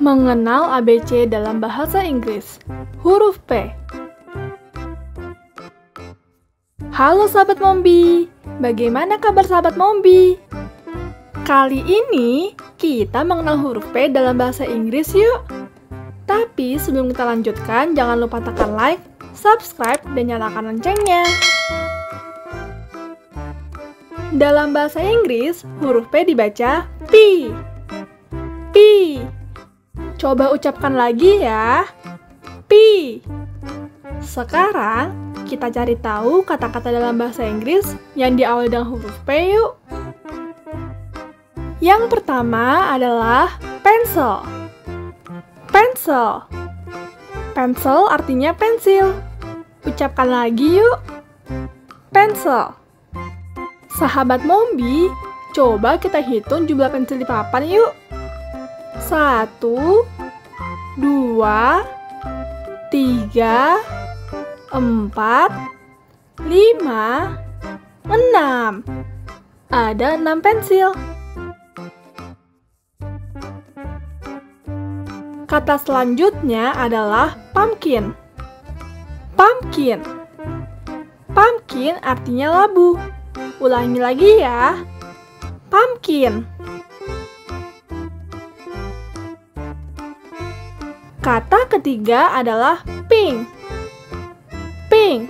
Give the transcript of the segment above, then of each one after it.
Mengenal ABC dalam bahasa Inggris. Huruf P. Halo sahabat Mombi, bagaimana kabar sahabat Mombi? Kali ini kita mengenal huruf P dalam bahasa Inggris yuk. Tapi sebelum kita lanjutkan, jangan lupa tekan like, subscribe, dan nyalakan loncengnya. Dalam bahasa Inggris, huruf P dibaca P. P. Coba ucapkan lagi ya, P. Sekarang kita cari tahu kata-kata dalam bahasa Inggris yang diawali dengan huruf P yuk. Yang pertama adalah pencil. Pencil. Pencil artinya pensil. Ucapkan lagi yuk, pencil. Sahabat Mombi, coba kita hitung jumlah pensil di papan yuk. 1, 2, 3, 4, 5, 6. Ada 6 pensil. Kata selanjutnya adalah pumpkin. Pumpkin. Pumpkin artinya labu. Ulangi lagi ya, pumpkin. Kata ketiga adalah pink. Pink.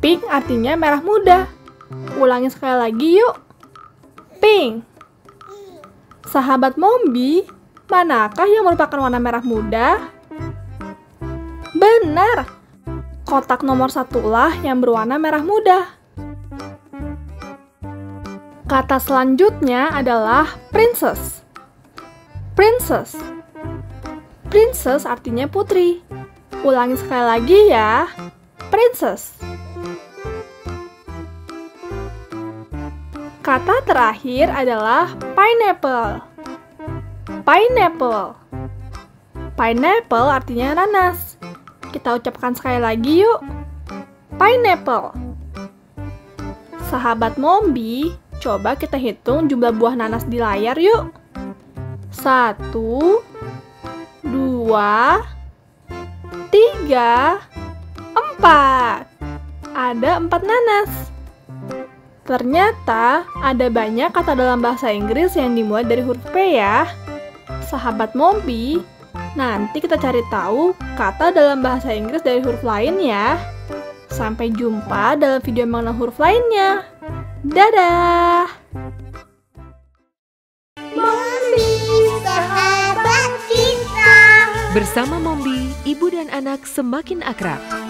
Pink artinya merah muda. Ulangi sekali lagi yuk. Pink. Sahabat Mombi, manakah yang merupakan warna merah muda? Benar. Kotak nomor 1-lah yang berwarna merah muda. Kata selanjutnya adalah princess. Princess. Princess artinya putri. Ulangi sekali lagi ya, princess. Kata terakhir adalah pineapple. Pineapple. Pineapple artinya nanas. Kita ucapkan sekali lagi yuk, pineapple. Sahabat Mombi, coba kita hitung jumlah buah nanas di layar yuk. 1, 2, 3, 4. Ada 4 nanas. Ternyata ada banyak kata dalam bahasa Inggris yang dimulai dari huruf P ya. Sahabat Mombi, nanti kita cari tahu kata dalam bahasa Inggris dari huruf lain ya. Sampai jumpa dalam video mengenal huruf lainnya. Dadah! Bersama Mombi, ibu dan anak semakin akrab.